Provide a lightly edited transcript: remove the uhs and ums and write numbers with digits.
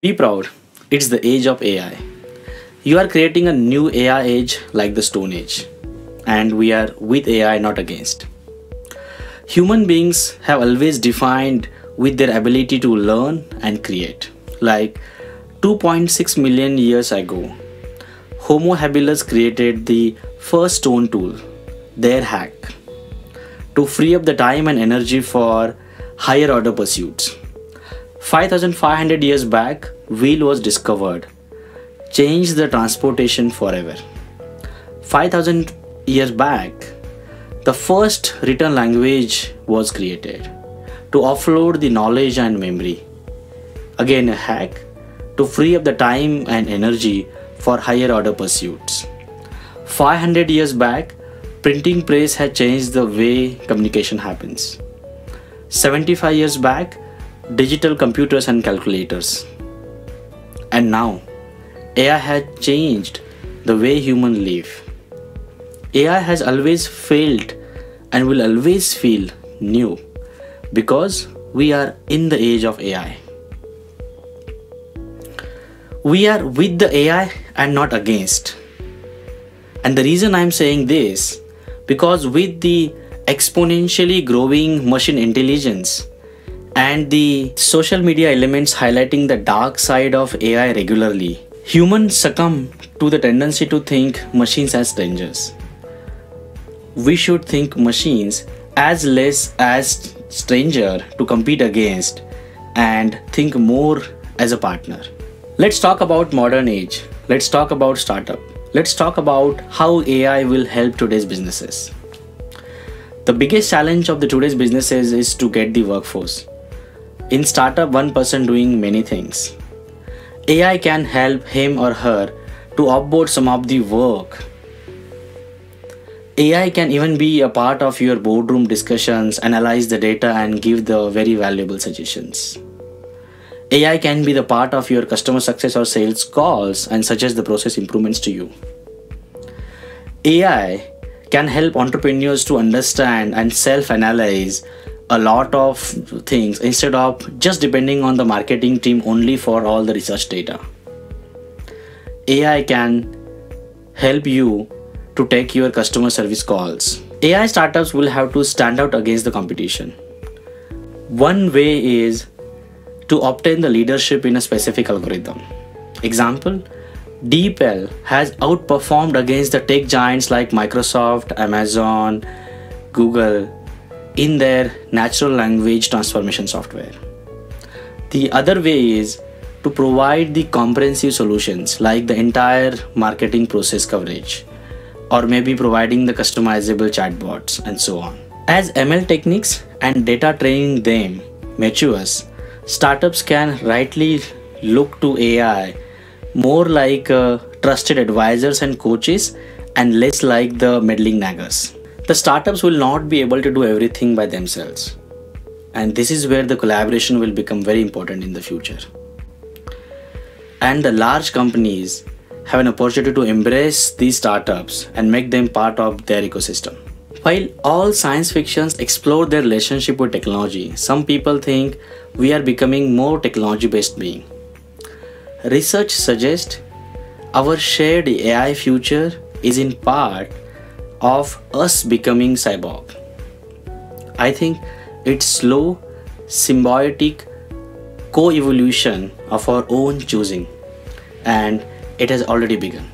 Be proud, it's the age of AI. You are creating a new AI age like the Stone Age. And we are with AI, not against. Human beings have always defined with their ability to learn and create. Like 2.6 million years ago, Homo habilis created the first stone tool, their hack, to free up the time and energy for higher order pursuits. 5,500 years back, wheel was discovered, changed the transportation forever. 5,000 years back, the first written language was created to offload the knowledge and memory. Again, a hack to free up the time and energy for higher order pursuits. 500 years back, printing press had changed the way communication happens. 75 years back, digital computers and calculators. And now, AI has changed the way humans live. AI has always failed and will always feel new because we are in the age of AI. We are with the AI and not against. And the reason I'm saying this, because with the exponentially growing machine intelligence, and the social media elements highlighting the dark side of AI regularly, humans succumb to the tendency to think machines as strangers. We should think machines as less as stranger to compete against and think more as a partner. Let's talk about modern age. Let's talk about startup. Let's talk about how AI will help today's businesses. The biggest challenge of the today's businesses is to get the workforce. In startup, one person doing many things. AI can help him or her to offboard some of the work. AI can even be a part of your boardroom discussions, analyze the data and give the very valuable suggestions. AI can be the part of your customer success or sales calls and suggest the process improvements to you. AI can help entrepreneurs to understand and self-analyze a lot of things instead of just depending on the marketing team only for all the research data. AI can help you to take your customer service calls. AI startups will have to stand out against the competition. One way is to obtain the leadership in a specific algorithm. Example, DeepL has outperformed against the tech giants like Microsoft, Amazon, Google, in their natural language transformation software. The other way is to provide the comprehensive solutions like the entire marketing process coverage, or maybe providing the customizable chatbots and so on. As ML techniques and data training them matures, startups can rightly look to AI more like trusted advisors and coaches and less like the meddling naggers. The startups will not be able to do everything by themselves. And this is where the collaboration will become very important in the future. And the large companies have an opportunity to embrace these startups and make them part of their ecosystem. While all science fictions explore their relationship with technology, some people think we are becoming more technology-based being. Research suggests our shared AI future is in part of us becoming cyborg. I think it's slow, symbiotic co-evolution of our own choosing, and it has already begun.